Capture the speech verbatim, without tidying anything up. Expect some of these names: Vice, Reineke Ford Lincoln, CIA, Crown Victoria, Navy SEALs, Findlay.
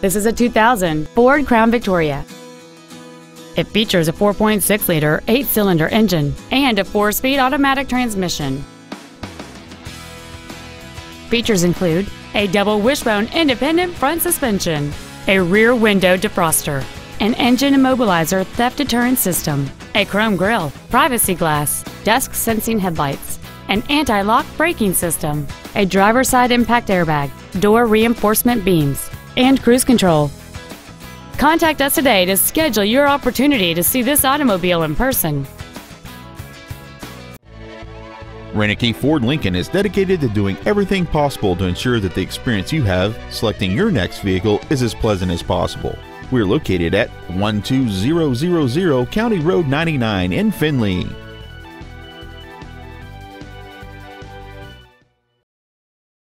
This is a two thousand Ford Crown Victoria. It features a four point six liter eight-cylinder engine and a four-speed automatic transmission. Features include a double wishbone independent front suspension, a rear window defroster, an engine immobilizer theft deterrent system, a chrome grille, privacy glass, dusk sensing headlights, an anti-lock braking system, a driver's side impact airbag, door reinforcement beams, and cruise control. Contact us today to schedule your opportunity to see this automobile in person. Reineke Ford Lincoln is dedicated to doing everything possible to ensure that the experience you have selecting your next vehicle is as pleasant as possible. We're located at one two zero zero zero County Road ninety-nine in Findlay.